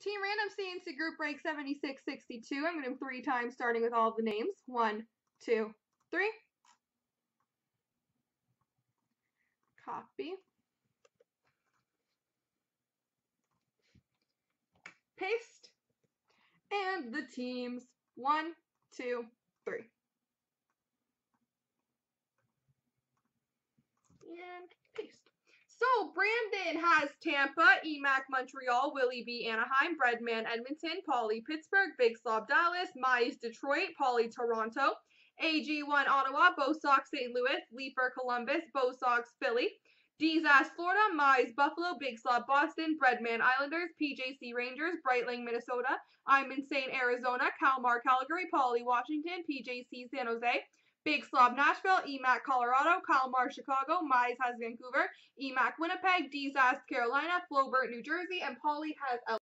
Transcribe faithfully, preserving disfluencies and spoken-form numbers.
Team Random C N C Group Break seventy-six sixty-two. I'm going to do three times, starting with all the names. One, two, three. Copy. Paste. And the teams. One, two, three. And paste. So, Brandon has Tampa, E MAC Montreal, Willie B Anaheim, Breadman Edmonton, Paulie Pittsburgh, Big Slob Dallas, Mize Detroit, Paulie Toronto, A G one Ottawa, Bo Sox Saint Louis, Leaper Columbus, Bo Sox Philly, Dizaz Florida, Mize Buffalo, Big Slob Boston, Breadman Islanders, P J C Rangers, Brightling Minnesota, I'm Insane Arizona, Calmar Calgary, Paulie Washington, P J C San Jose, Big Slob Nashville, E MAC Colorado, Calmar Chicago, Mize has Vancouver, E MAC Winnipeg, Dizaz Carolina, Flobert New Jersey, and Paulie has L A.